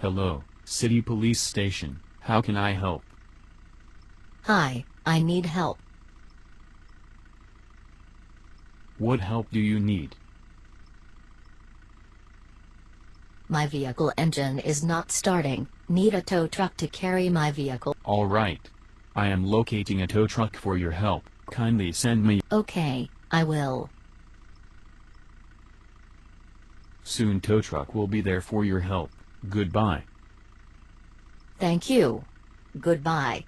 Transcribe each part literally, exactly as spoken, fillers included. Hello, City Police Station, how can I help? Hi, I need help. What help do you need? My vehicle engine is not starting, need a tow truck to carry my vehicle. Alright. I am locating a tow truck for your help, kindly send me. Okay, I will. Soon tow truck will be there for your help. Goodbye. Thank you. Goodbye.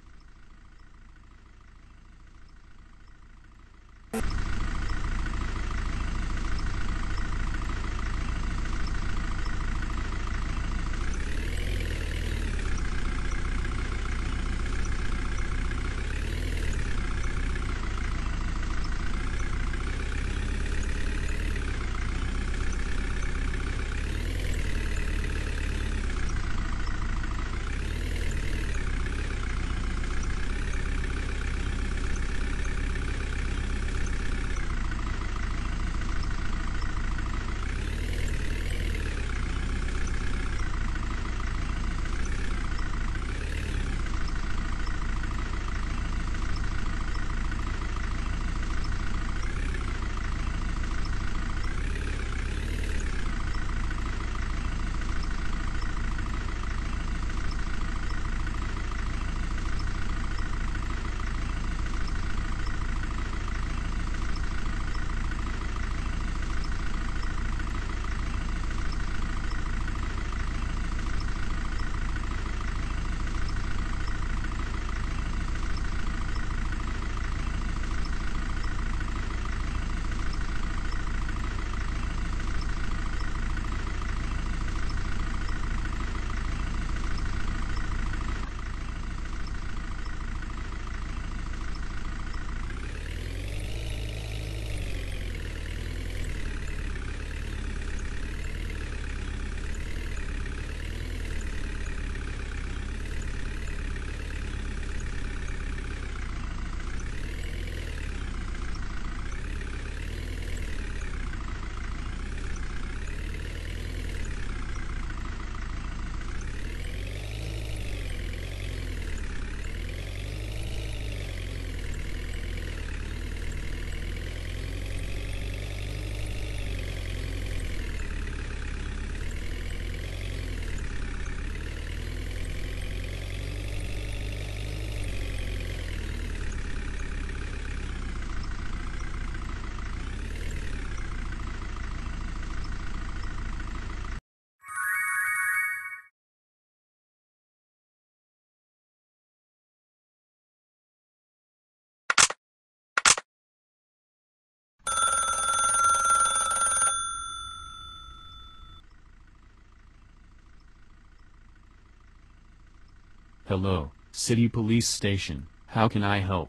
Hello, City Police Station, how can I help?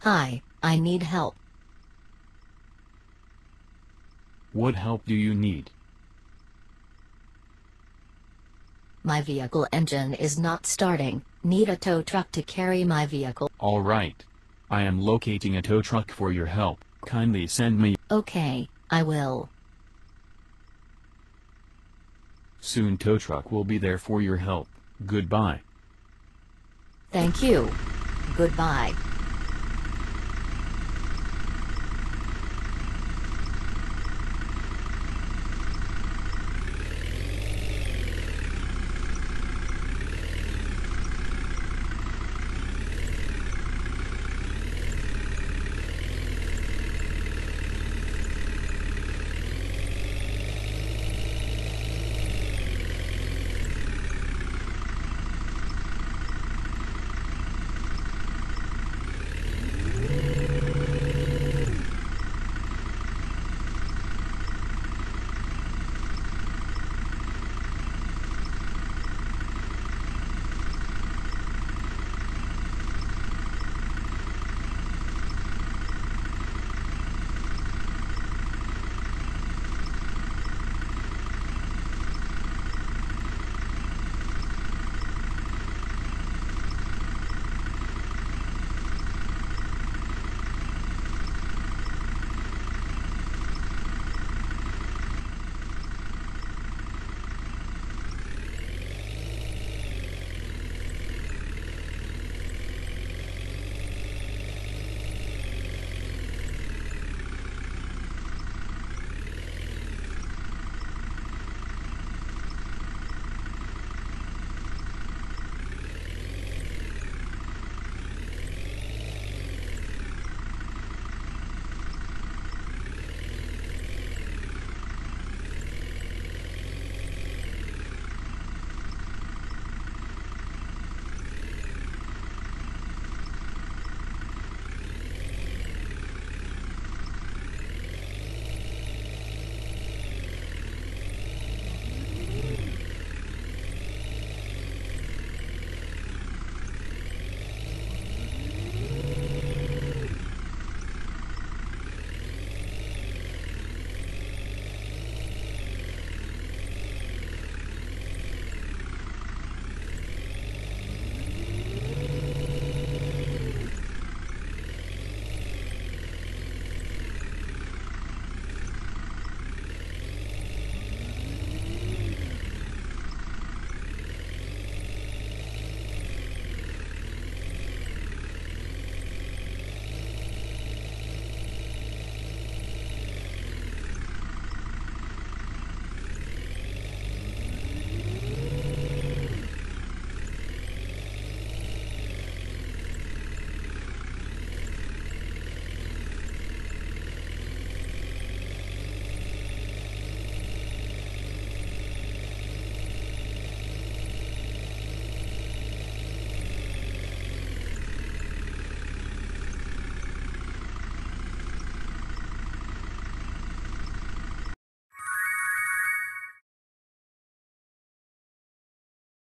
Hi, I need help. What help do you need? My vehicle engine is not starting, need a tow truck to carry my vehicle. Alright. I am locating a tow truck for your help, kindly send me. Okay, I will. Soon tow truck will be there for your help. Goodbye. Thank you. Goodbye.